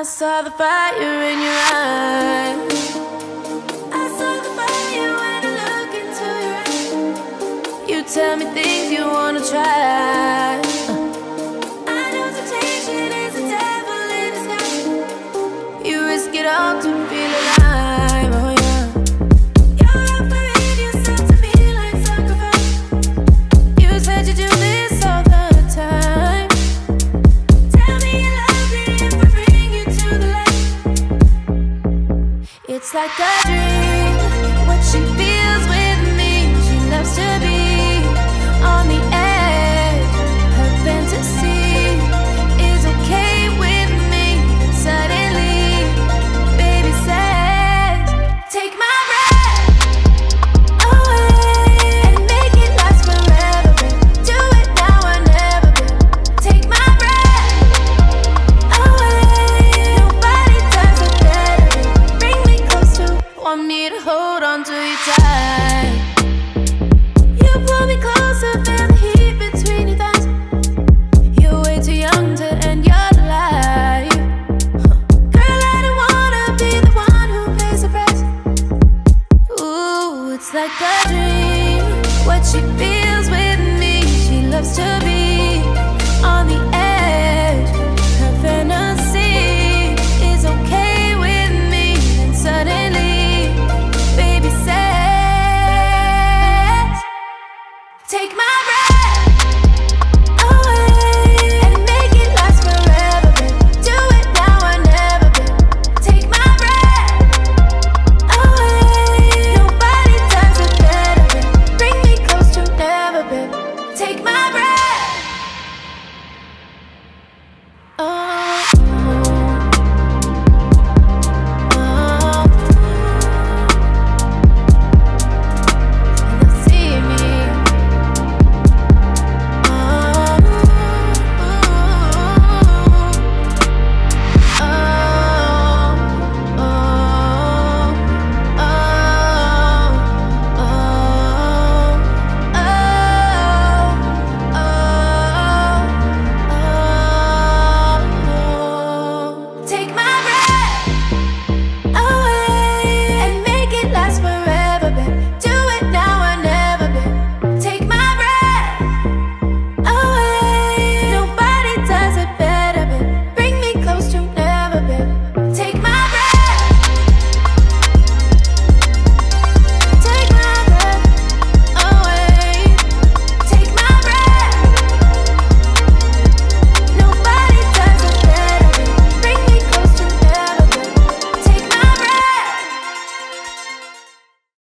I saw the fire in your eyes. I saw the fire when I look into your eyes. You tell me things you wanna try. I know temptation is a devil in disguise. You risk it all to feel alive. Oh yeah, you're offering yourself to me like sacrifice. You said you do this all the time. It's like a dream.